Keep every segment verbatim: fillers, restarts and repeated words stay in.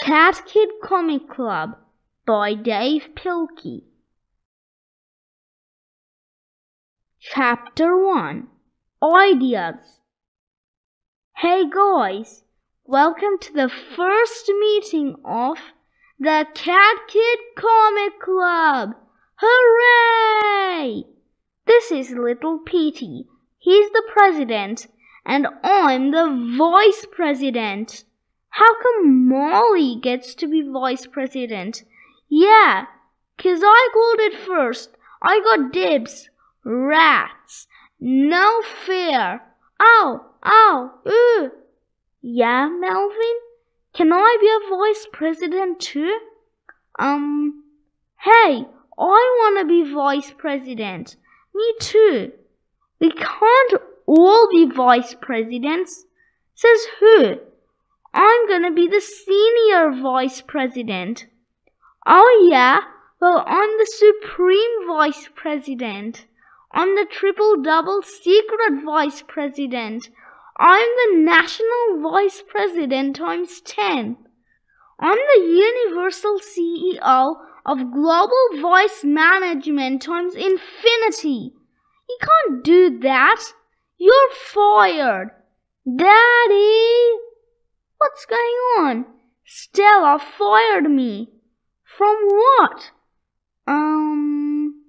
Cat Kid Comic Club by Dav Pilkey. Chapter one. Ideas. Hey guys, welcome to the first meeting of the Cat Kid Comic Club. Hooray! This is Little Petey. He's the president and I'm the vice president. How come Molly gets to be vice president? Yeah, 'cause I called it first. I got dibs. Rats. No fair. Ow, ow, ooh. Yeah, Melvin? Can I be a vice president too? Um, hey, I want to be vice president. Me too. We can't all be vice presidents. Says who? I'm gonna be the senior vice president. Oh yeah, well I'm the supreme vice president. I'm the triple double secret vice president. I'm the national vice president times ten. I'm the universal C E O of global vice management times infinity. You can't do that. You're fired. Daddy! What's going on? Stella fired me. From what? Um,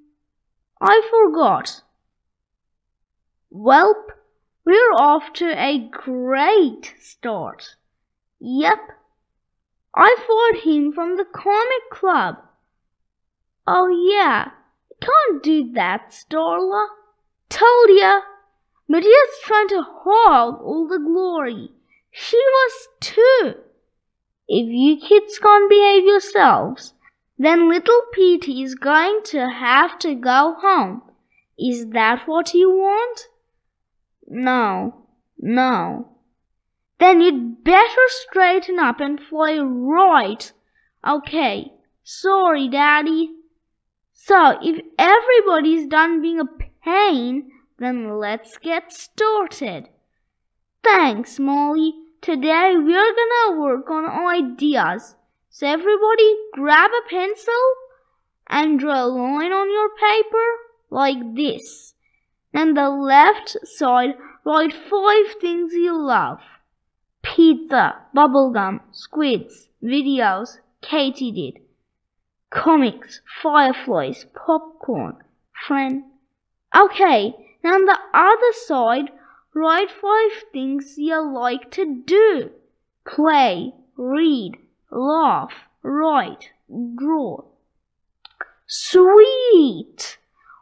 I forgot. Welp, we're off to a great start. Yep, I fired him from the comic club. Oh yeah, you can't do that, Starla. Told ya. Medea's trying to hog all the glory. She was too. If you kids can't behave yourselves, then little Petey is going to have to go home. Is that what you want? No, no. Then you'd better straighten up and fly right. Okay, sorry, Daddy. So, if everybody's done being a pain, then let's get started. Thanks, Molly. Today we're gonna work on ideas. So everybody grab a pencil and draw a line on your paper like this. On the left side, write five things you love. Pizza, bubblegum, squids, videos, Katie did. Comics, fireflies, popcorn, friend. Okay, now on the other side, write five things you like to do. Play, read, laugh, write, draw. Sweet!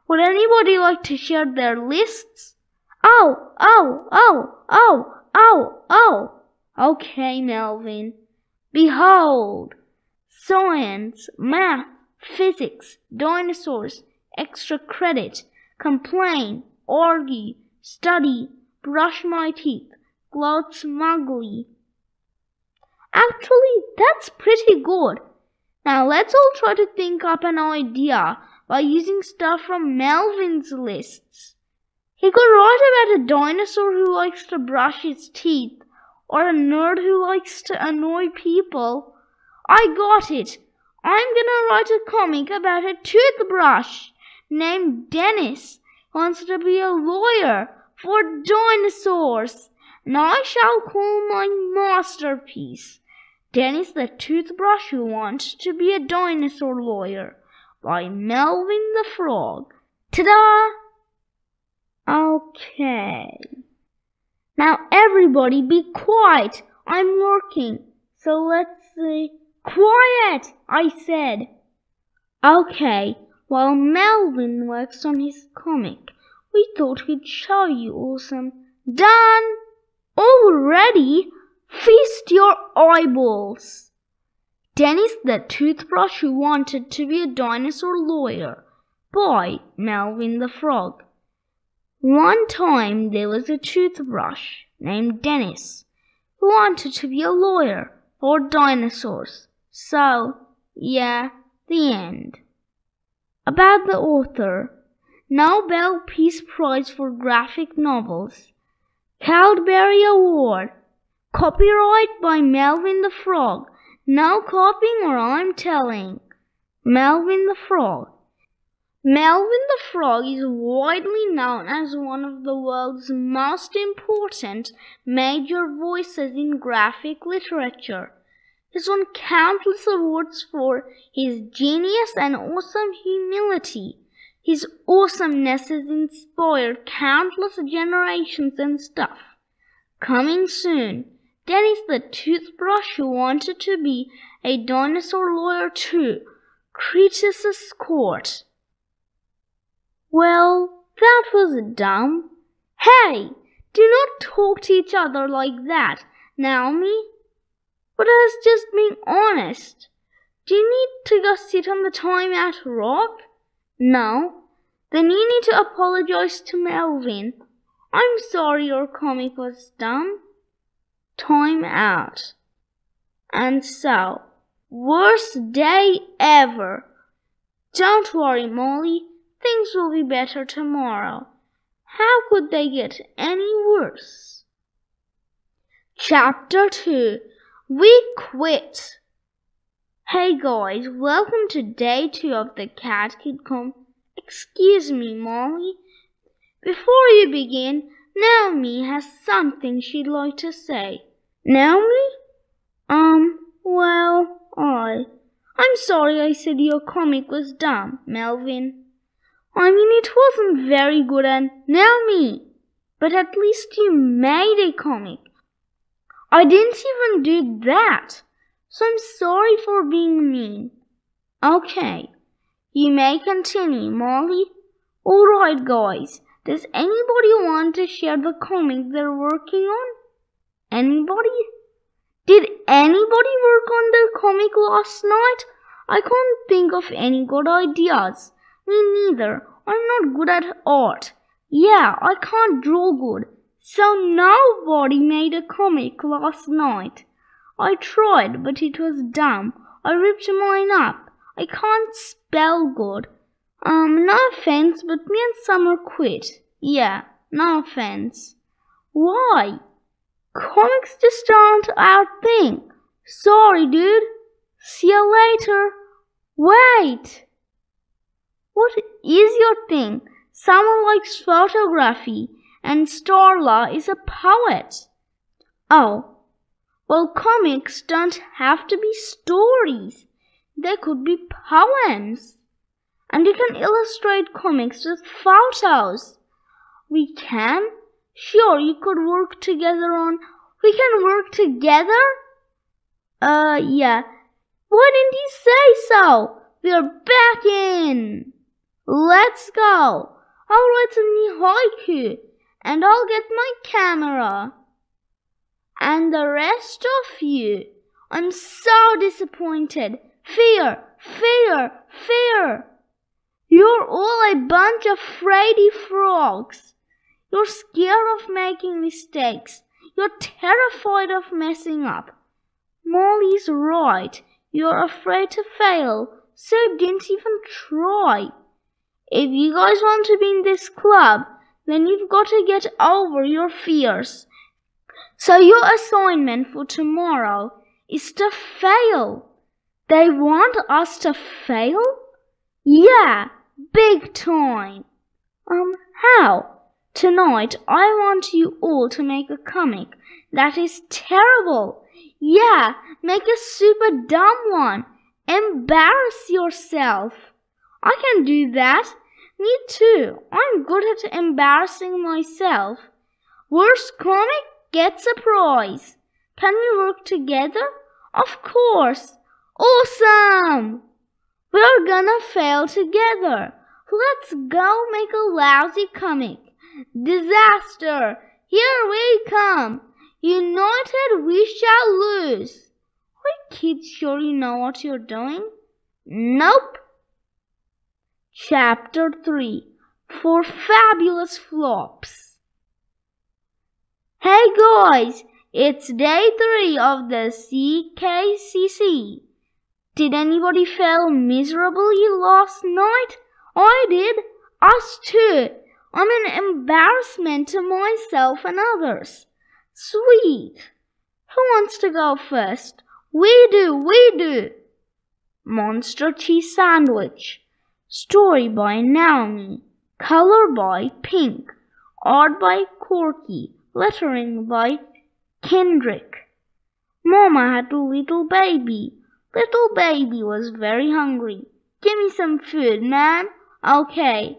Would anybody like to share their lists? Oh, oh, oh, oh, oh, oh. Okay, Melvin. Behold, science, math, physics, dinosaurs, extra credit, complain, argue, study, brush my teeth, gloat smugly. Actually, that's pretty good. Now let's all try to think up an idea by using stuff from Melvin's lists. He could write about a dinosaur who likes to brush his teeth, or a nerd who likes to annoy people. I got it. I'm gonna write a comic about a toothbrush named Dennis who wants to be a lawyer for dinosaurs, and I shall call my masterpiece Dennis the Toothbrush Who Wants to Be a Dinosaur Lawyer by Melvin the Frog. Ta-da! Okay. Now everybody be quiet. I'm working. So let's see. Quiet, I said. Okay, while Melvin works on his comic, we thought we'd show you all some. Done! Already? Feast your eyeballs! Dennis the Toothbrush Who Wanted to Be a Dinosaur Lawyer by Melvin the Frog. One time there was a toothbrush named Dennis who wanted to be a lawyer for dinosaurs. So, yeah, the end. About the author. Nobel Peace Prize for Graphic Novels, Caldberry Award, copyright by Melvin the Frog, No copying or I'm telling. Melvin the Frog. Melvin the Frog is widely known as one of the world's most important major voices in graphic literature. He's won countless awards for his genius and awesome humility. His awesomeness has inspired countless generations and stuff. Coming soon, Dennis the Toothbrush, who wanted to be a dinosaur lawyer too. Criticis's Court. Well, that was dumb. Hey, do not talk to each other like that, Naomi. But I was just being honest. Do you need to go sit on the timeout rock? No. Then you need to apologize to Melvin. I'm sorry your comic was dumb. Time out. And so, worst day ever. Don't worry, Molly. Things will be better tomorrow. How could they get any worse? Chapter two. We quit. Hey guys, welcome to day two of the Cat Kid Com. Excuse me, Molly. Before you begin, Naomi has something she'd like to say. Naomi? Um, well, I... I'm sorry I said your comic was dumb, Melvin. I mean, it wasn't very good and... Naomi! But at least you made a comic. I didn't even do that. So I'm sorry for being mean. Okay. You may continue, Molly. Alright, guys. Does anybody want to share the comic they're working on? Anybody? Did anybody work on their comic last night? I can't think of any good ideas. Me neither. I'm not good at art. Yeah, I can't draw good. So nobody made a comic last night. I tried, but it was dumb. I ripped mine up. I can't spell good. Um, no offense, but me and Summer quit. Yeah, no offense. Why? Comics just aren't our thing. Sorry, dude. See you later. Wait. What is your thing? Summer likes photography, and Starla is a poet. Oh. Well, comics don't have to be stories. They could be poems. And you can illustrate comics with photos. We can? Sure, you could work together on... We can work together? Uh, yeah. Why didn't you say so? We're back in! Let's go! I'll write a new haiku. And I'll get my camera. And the rest of you. I'm so disappointed. Fear, fear, fear. You're all a bunch of fraidy frogs. You're scared of making mistakes. You're terrified of messing up. Molly's right. You're afraid to fail, so you didn't even try. If you guys want to be in this club, then you've got to get over your fears. So your assignment for tomorrow is to fail. They want us to fail? Yeah, big time. Um, how? Tonight I want you all to make a comic that is terrible. Yeah, make a super dumb one. Embarrass yourself. I can do that. Me too. I'm good at embarrassing myself. Worst comic gets a prize. Can we work together? Of course. Awesome! We're gonna fail together. Let's go make a lousy comic. Disaster! Here we come. United we shall lose. Are kids sure you know what you're doing? Nope. Chapter three. Four Fabulous Flops. Hey guys, it's day three of the C K C C. Did anybody fail miserably last night? I did. Us too. I'm an embarrassment to myself and others. Sweet. Who wants to go first? We do, we do. Monster Cheese Sandwich. Story by Naomi. Color by Pink. Art by Corky. Lettering by Kendrick. Mama had a little baby. Little baby was very hungry. Give me some food, man. Okay.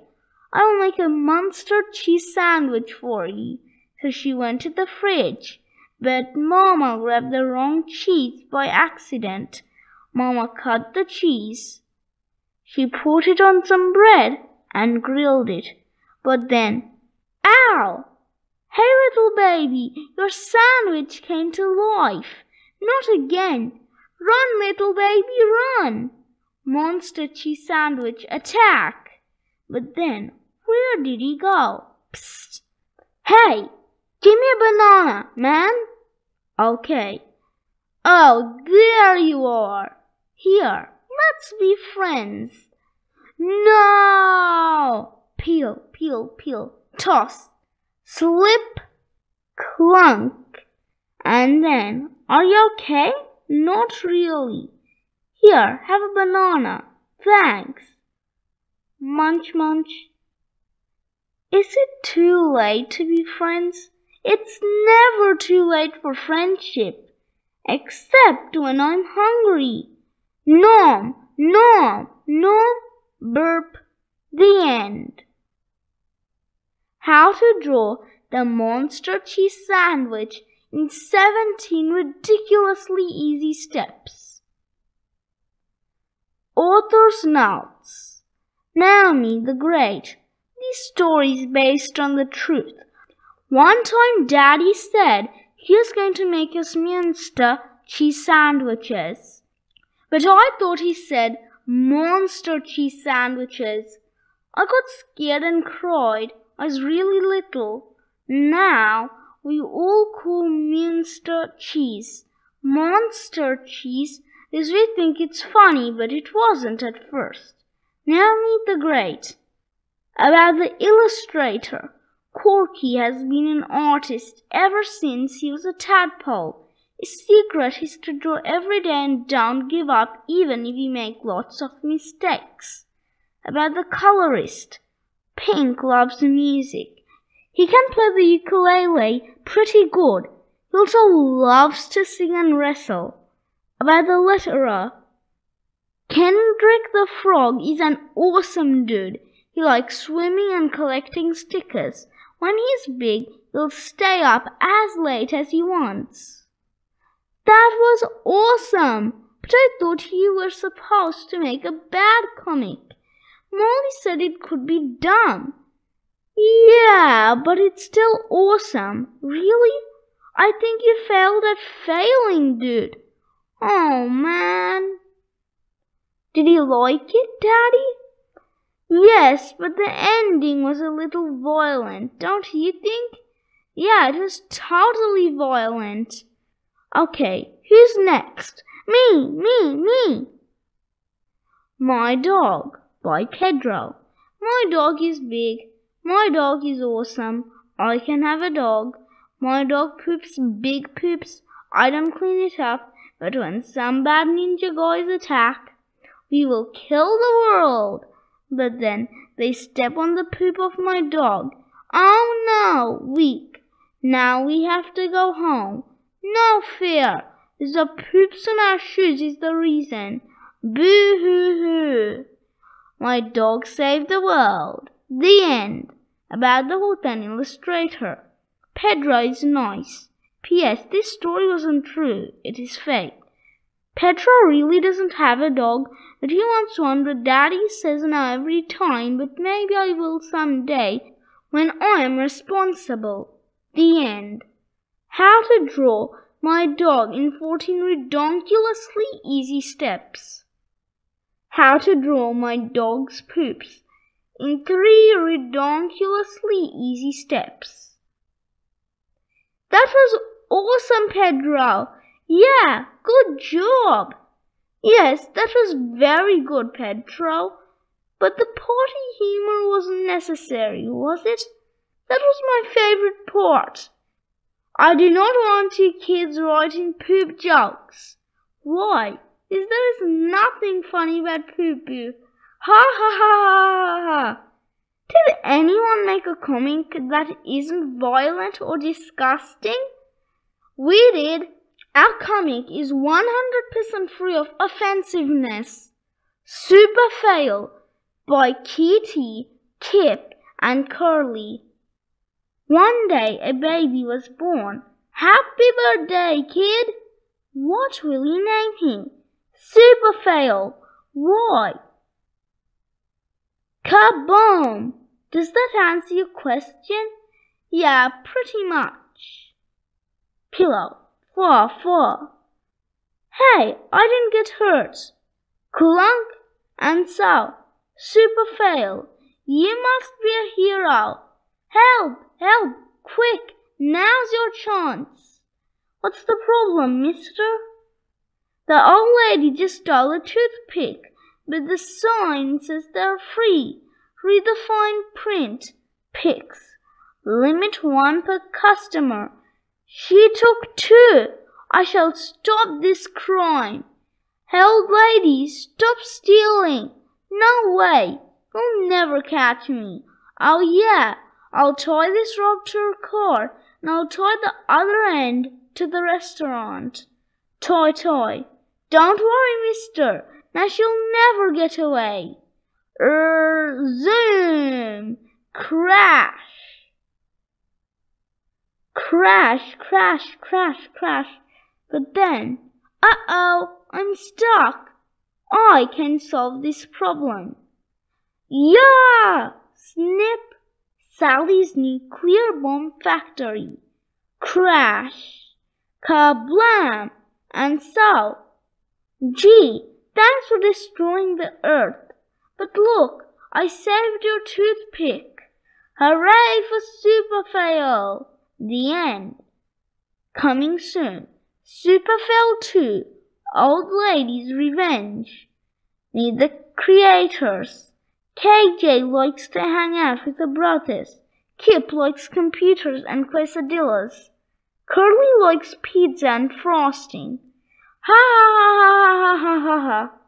I'll make a monster cheese sandwich for you. So she went to the fridge. But Mama grabbed the wrong cheese by accident. Mama cut the cheese. She put it on some bread and grilled it. But then, ow! Hey, little baby, your sandwich came to life. Not again. Run, little baby, run. Monster Cheese Sandwich, attack. But then, where did he go? Psst. Hey, give me a banana, man. Okay. Oh, there you are. Here, let's be friends. No! Peel, peel, peel. Toss. Slip. Clunk. And then, are you okay? Not really. Here, have a banana. Thanks. Munch, munch. Is it too late to be friends? It's never too late for friendship. Except when I'm hungry. Nom, nom, nom, burp, the end. How to draw the monster cheese sandwich in seventeen ridiculously easy steps. Author's notes. Naomi the Great. These stories based on the truth. One time Daddy said he was going to make us monster cheese sandwiches. But I thought he said monster cheese sandwiches. I got scared and cried. I was really little. Now we all call monster cheese monster cheese because we think it's funny, but it wasn't at first. Naomi the Great. About the illustrator. Corky has been an artist ever since he was a tadpole. His secret is to draw every day and don't give up even if you make lots of mistakes. About the colorist. Pink loves music. He can play the ukulele pretty good. He also loves to sing and wrestle. About the letterer. Kendrick the Frog is an awesome dude. He likes swimming and collecting stickers. When he's big, he'll stay up as late as he wants. That was awesome! But I thought you were supposed to make a bad comic. Molly said it could be dumb. Yeah, but it's still awesome. Really? I think you failed at failing, dude. Oh, man. Did you like it, Daddy? Yes, but the ending was a little violent, don't you think? Yeah, it was totally violent. Okay, who's next? Me, me, me. My Dog by Pedro. My dog is big. My dog is awesome. I can have a dog. My dog poops big poops. I don't clean it up, but when some bad ninja guys attack, we will kill the world. But then they step on the poop of my dog. Oh no, weak. Now we have to go home. No fear. The poops on our shoes is the reason. Boo-hoo-hoo. My dog saved the world. The end. About the author and illustrator. Pedro is nice. P S This story wasn't true. It is fake. Pedro really doesn't have a dog, but he wants one, but Daddy says no every time, but maybe I will someday when I am responsible. The end. How to draw my dog in fourteen ridiculously easy steps. How to draw my dog's poops in three ridiculously easy steps. That was awesome, Pedro. Yeah, good job. Yes, that was very good, Pedro. But the potty humor wasn't necessary, was it? That was my favorite part. I do not want you kids writing poop jokes. Why? Is there is nothing funny about poo-poo. Ha ha ha ha ha. Did anyone make a comic that isn't violent or disgusting? We did. Our comic is one hundred percent free of offensiveness. Super Fail by Kitty, Kip and Curly. One day a baby was born. Happy birthday, kid! What will you name him? Super Fail. Why? Kaboom! Does that answer your question? Yeah, pretty much. Pillow. Four, four. Hey, I didn't get hurt. Clunk and so. Super Fail. You must be a hero. Help, help, quick. Now's your chance. What's the problem, mister? The old lady just stole a toothpick, but the sign says they're free. Read the fine print. Picks. Limit one per customer. She took two. I shall stop this crime. Hey, old lady, stop stealing. No way. You'll never catch me. Oh yeah, I'll tie this rope to her car and I'll tie the other end to the restaurant. Tie, tie. Don't worry, mister. Now she'll never get away. Er, zoom. Crash. Crash, crash, crash, crash. But then, uh-oh, I'm stuck. I can solve this problem. Yeah! Snip. Sally's nuclear bomb factory. Crash. Kablam. And so. Gee, thanks for destroying the earth. But look, I saved your toothpick. Hooray for Super Fail. The end. Coming soon. Super Fail two. Old Lady's Revenge. Need the creators. K J likes to hang out with the brothers. Kip likes computers and quesadillas. Curly likes pizza and frosting. Ha ha ha ha ha ha ha.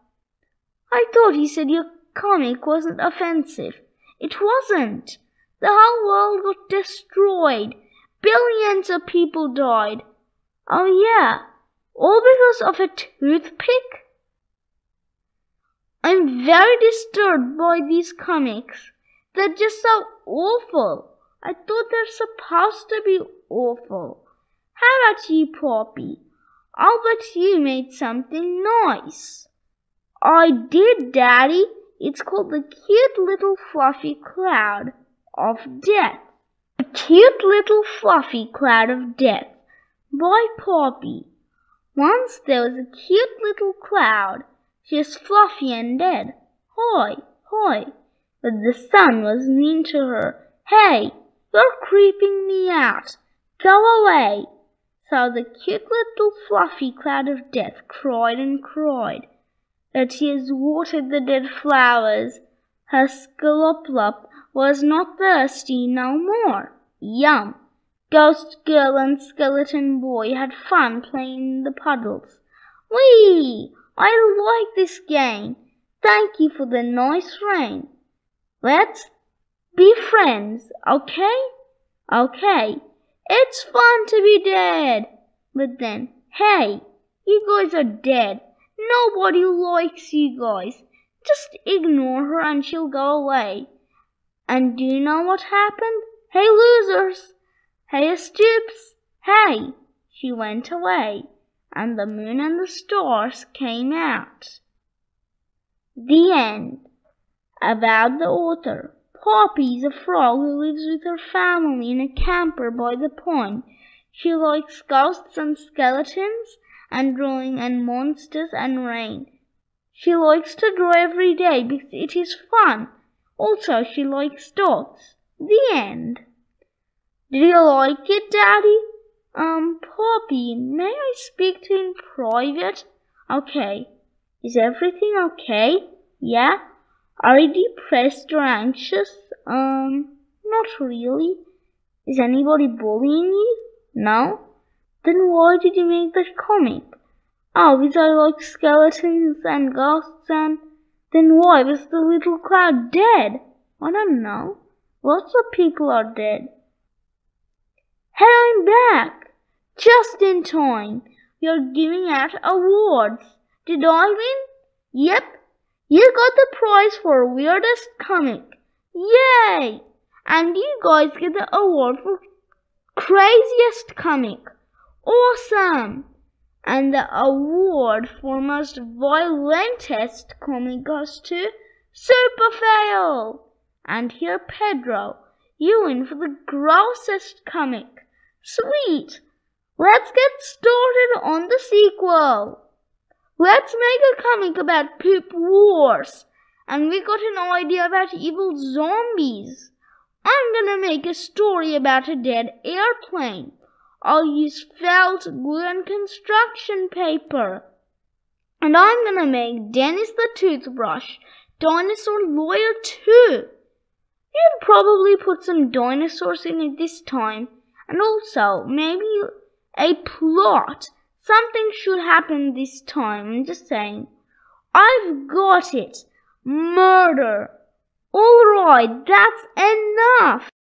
I thought he said your comic wasn't offensive. It wasn't. The whole world got destroyed. Billions of people died. Oh yeah, all because of a toothpick? I'm very disturbed by these comics. They're just so awful. I thought they're supposed to be awful. How about you, Poppy? I'll bet you made something nice. I did, Daddy. It's called the Cute Little Fluffy Cloud of Death. A Cute Little Fluffy Cloud of Death by Poppy. Once there was a cute little cloud. She was fluffy and dead. Hoi, hoi. But the sun was mean to her. Hey, you're creeping me out. Go away. So the cute little fluffy cloud of death cried and cried. Her tears watered the dead flowers. Her scallop-lop was not thirsty no more. Yum! Ghost girl and skeleton boy had fun playing in the puddles. Whee! I like this game. Thank you for the nice rain. Let's be friends, okay? Okay. It's fun to be dead. But then, hey, you guys are dead. Nobody likes you guys. Just ignore her and she'll go away. And do you know what happened? Hey, losers! Hey, stoops! Hey! She went away, and the moon and the stars came out. The end. About the author. Poppy is a frog who lives with her family in a camper by the pond. She likes ghosts and skeletons, and drawing and monsters and rain. She likes to draw every day because it is fun. Also, she likes dogs. The end. Did you like it, Daddy? Um, Poppy, may I speak to you in private? Okay. Is everything okay? Yeah? Are you depressed or anxious? Um, not really. Is anybody bullying you? No? Then why did you make that comic? Oh, these are like skeletons and ghosts and... Then why was the little crowd dead? I don't know. Lots of people are dead. Heading back! Just in time. You're giving out awards. Did I win? Yep. You got the prize for weirdest comic. Yay! And you guys get the award for craziest comic. Awesome! And the award for most violentest comic goes to Superfail. And here, Pedro, you win for the grossest comic. Sweet! Let's get started on the sequel. Let's make a comic about poop wars. And we got an idea about evil zombies. I'm gonna make a story about a dead airplane. I'll use felt, glue, and construction paper. And I'm gonna make Dennis the toothbrush, dinosaur lawyer too. You'd probably put some dinosaurs in it this time. And also, maybe a plot. Something should happen this time, I'm just saying. I've got it. Murder. Alright, that's enough.